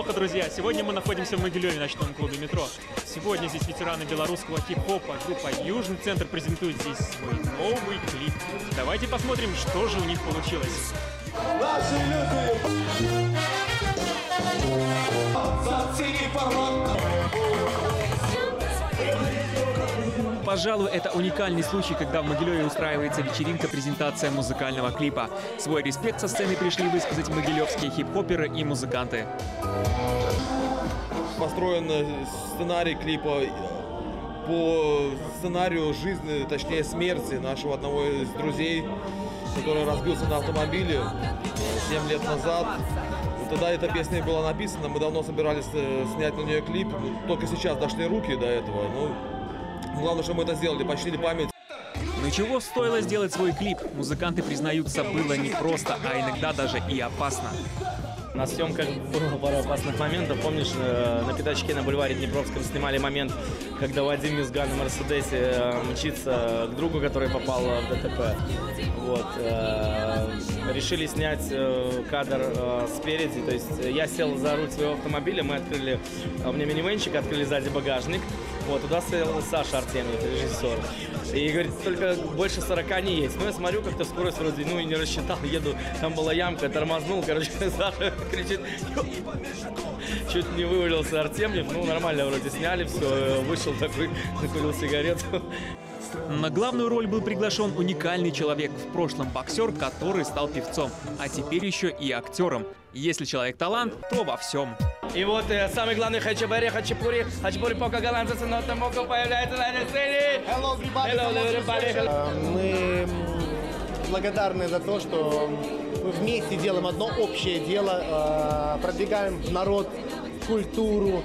неплохо, друзья. Сегодня мы находимся в Могилёве, ночном клубе «Метро». Сегодня здесь ветераны белорусского хип-хопа. Группа «Южный Центр» презентует здесь свой новый клип. Давайте посмотрим, что же у них получилось. Наши люди! Пожалуй, это уникальный случай, когда в Могилёве устраивается вечеринка-презентация музыкального клипа. Свой респект со сцены пришли высказать могилёвские хип-хоперы и музыканты. Построен сценарий клипа по сценарию жизни, точнее смерти нашего одного из друзей, который разбился на автомобиле 7 лет назад. Тогда эта песня была написана, мы давно собирались снять на нее клип, только сейчас дошли руки до этого. Ну, главное, что мы это сделали, почтили память. Но чего стоило сделать свой клип? Музыканты признаются, было непросто, а иногда даже и опасно. На съемках было пару опасных моментов. Помнишь, на пятачке на бульваре Днепровском снимали момент, когда Вадим Мезги на «Мерседесе» мчится к другу, который попал в ДТП. Вот. Решили снять кадр спереди. То есть я сел за руль своего автомобиля, мы открыли, у меня минивенчик, открыли сзади багажник. Вот, туда сел Саша Артемьев, режиссер. И говорит, только больше 40 не едь. Ну, я смотрю, как-то скорость вроде, ну, и не рассчитал, еду, там была ямка, тормознул, короче, Саша кричит, чуть не вывалился Артемьев, ну, нормально вроде сняли, все, вышел такой, накурил сигарету. На главную роль был приглашен уникальный человек, в прошлом боксер, который стал певцом, а теперь еще и актером. Если человек талант, то во всем. И вот самый главный хачапури пока голландцы, но там око появляется на сцене. Hello, everybody. Мы благодарны за то, что мы вместе делаем одно общее дело, продвигаем в народ культуру.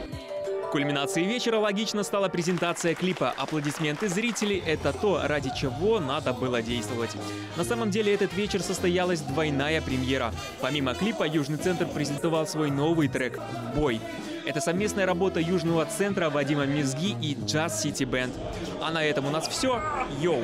Кульминацией вечера логично стала презентация клипа. Аплодисменты зрителей – это то, ради чего надо было действовать. На самом деле этот вечер состоялась двойная премьера. Помимо клипа «Южный Центр» презентовал свой новый трек «Бой». Это совместная работа Южного Центра, Вадима Мезги и Джаз Сити Бэнд. А на этом у нас все. Йоу!